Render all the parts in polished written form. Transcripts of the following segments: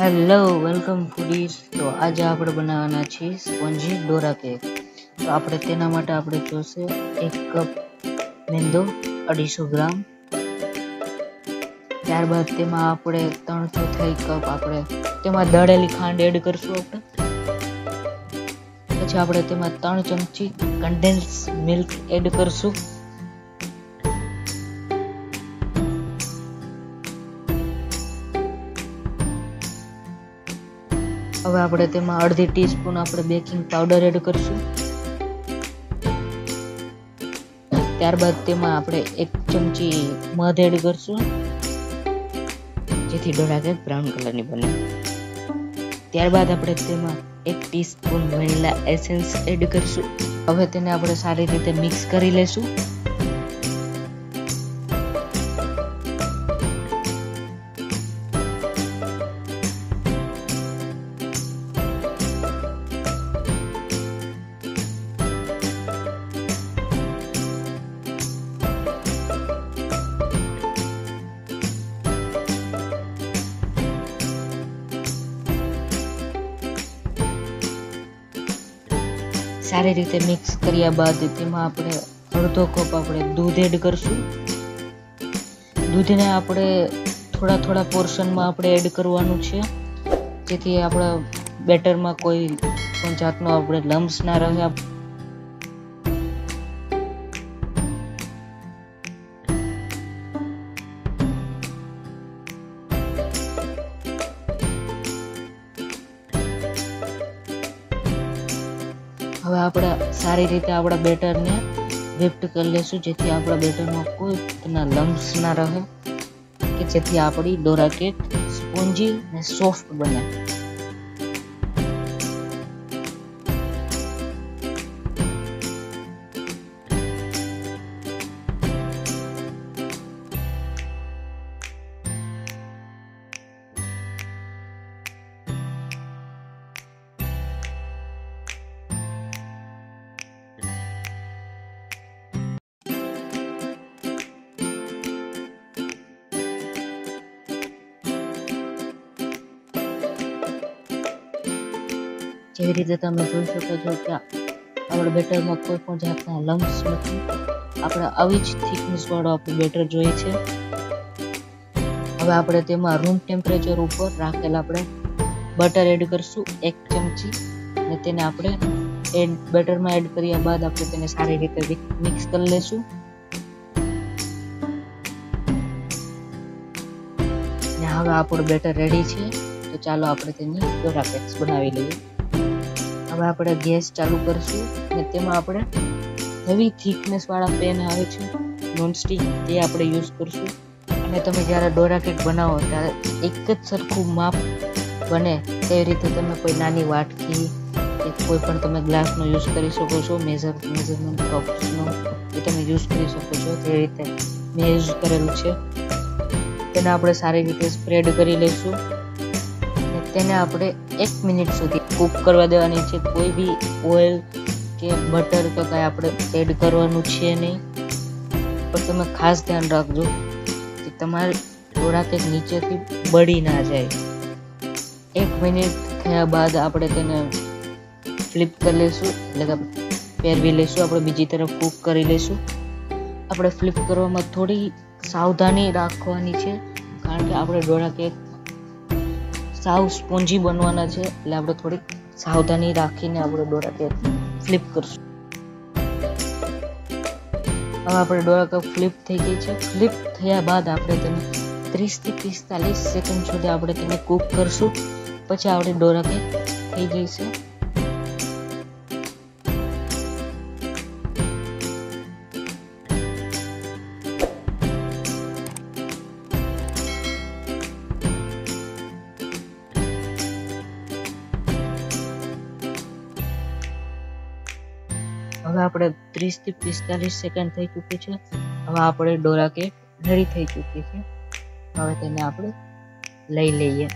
Hello welcome foodies. तो आज आप बनाना है स्पॉन्जी डोरा केक। तो आप जो से 1 कप मेंदो 250 ग्राम, त्यारबाद आप 3/4 कप आप दळेली खांड एड करशु। पछी आप 3 चमची कंडेन्स मिल्क एड करशु। હવે આપણે તેમાં અડધી ટીસ્પૂન આપણે બેકિંગ પાવડર એડ કરશું। ત્યારબાદ તેમાં આપણે 1 ચમચી મધ એડ કરશું, જેથી ડોરા કેક બ્રાઉન કલરની બને। ત્યારબાદ આપણે તેમાં 1 ટીસ્પૂન વેનીલા એસેન્સ એડ કરશું। હવે તેને આપણે સારી રીતે મિક્સ કરી લેશું। सारी रीते मिक्स कर्या बाद तेमां आपणे 1/2 कप आपणे दूध एड करशुं। दूध ने आपणे थोड़ा थोड़ा पोर्शन में आपणे एड करवानुं छे, जेथी आपणा बेटर में कोई पण जातनो आपणे लम्प्स ना रहे। હવે આપણે સારી રીતે આપણા બેટરને વિપ્ટ કરી લેશું, જેથી આપણા બેટરમાં કોઈ તેના લમ્પ્સ ના રહે, કે જેથી આપણી ડોરા કેક સ્પોન્જી અને સોફ્ટ બને। જેવી રીતે તમે જોઈ શકો છો કે આપણે બેટરમાં કોઈ પણ જાતના લમ્પ્સ નથી। આપણે આવી જ થિકનેસવાળો આપણું બેટર જોઈએ છે। હવે આપણે તેમાં રૂમ ટેમ્પરેચર ઉપર રાખેલ આપણે બટર એડ કરશું 1 ચમચી, અને તેને આપણે બેટરમાં એડ કર્યા બાદ આપણે તેને સારી રીતે મિક્સ કરી લેશું। અને હવે આપણું બેટર રેડી છે। તો ચાલો આપણે તેની ડોરા કેક્સ બનાવી લઈએ। હવે આપણે ગેસ ચાલુ કરશું અને તેમાં આપણે હેવી થિકનેસ વાળા પેન આવે છે નોનસ્ટિક, તે આપણે યુઝ કરશું। અને તમે જ્યારે ડોરા કેક બનાવો ત્યારે એક જ સરખું માપ બને તેવી રીતે તમે કોઈ નાની વાટકી કે કોઈ પણ તમે ગ્લાસનો યુઝ કરી શકો છો, મેઝરમેન્ટ કપ્સનો એ તમે યુઝ કરી શકો છો। તે રીતે મેં યુઝ કરેલું છે। તેને આપણે સારી રીતે સ્પ્રેડ કરી લઈશું અને તેને આપણે 1 મિનિટ સુધી કૂક કરવા દેવાની છે। કોઈ બી ઓઇલ કે બટર કે કાંઈ આપણે એડ કરવાનું છે નહીં, પણ તમે ખાસ ધ્યાન રાખજો કે તમારે ડોરા કેક નીચેથી બળી ના જાય। 1 મિનિટ થયા બાદ આપણે તેને ફ્લિપ કરી લઈશું, એટલે કે ફેરવી લઈશું। આપણે બીજી તરફ કૂક કરી લઈશું। આપણે ફ્લિપ કરવામાં થોડી સાવધાની રાખવાની છે, કારણ કે આપણે ડોરા કેક સાવ સ્પોન્જી બનવાના છે, એટલે આપણે થોડીક સાવધાની રાખીને આપણે ડોરા કેક ફ્લિપ કરશું। હવે આપણે ડોરા કેક ફ્લિપ થઈ ગઈ છે। ફ્લિપ થયા બાદ આપણે તેને 30 થી 45 સેકન્ડ સુધી આપણે તેને કૂક કરશું, પછી આપણે ડોરા કેક થઈ ગઈ છે। હવે આપણે 30 થી 45 સેકન્ડ થઈ ચૂકી છે। હવે આપણે ડોરા કેક રેડી થઈ ચૂકી છે। હવે તેને આપણે લઈ લઈએ।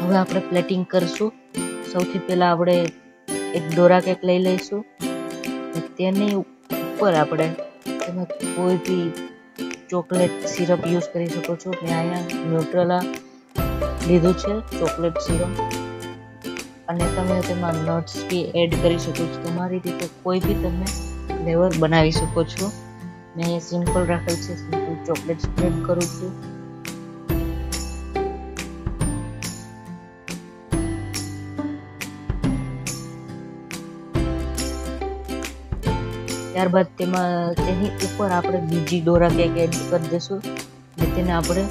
હવે આપણે પ્લેટિંગ કરશું। સૌથી પહેલા આપણે એક ડોરા કેક લઈ લઈશું, તેની ઉપર આપણે તમે કોઈ બી ચોકલેટ સિરપ યુઝ કરી શકો છો। મેં અહીંયા ન્યુટ્રેલા લીધું છે ચોકલેટ સિરમ, અને તમે તેમાં નટ્સ બી એડ કરી શકો છો. તમારી રીતે કોઈ બી તમે ફ્લેવર બનાવી શકો છો. મેં સિમ્પલ રાખેલ છે, સિમ્પલ ચોકલેટ સ્પ્રેડ કરું છું. ત્યારબાદ તેમાં તેની ઉપર આપણે બીજી ડોરા કેક એડ કરી દઈશું અને તેને આપણે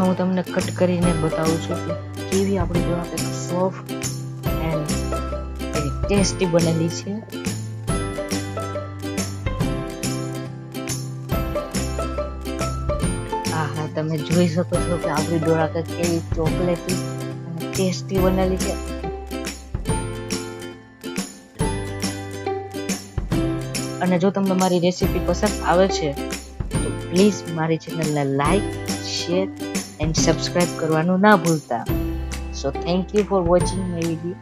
હું તમને કટ કરીને બતાવું છું કે કેવી આપણી Dora cake soft and tasty બનેલી છે. આહા, તમે જોઈ શકો છો કે આપણી ડોરા કેક કેવી ચોકલેટી અને ટેસ્ટી બનેલી છે. અને જો તમને મારી રેસીપી પસંદ આવે છે તો પ્લીઝ મારી ચેનલને like, share and subscribe karwanu na bhulta. So thank you for watching my video.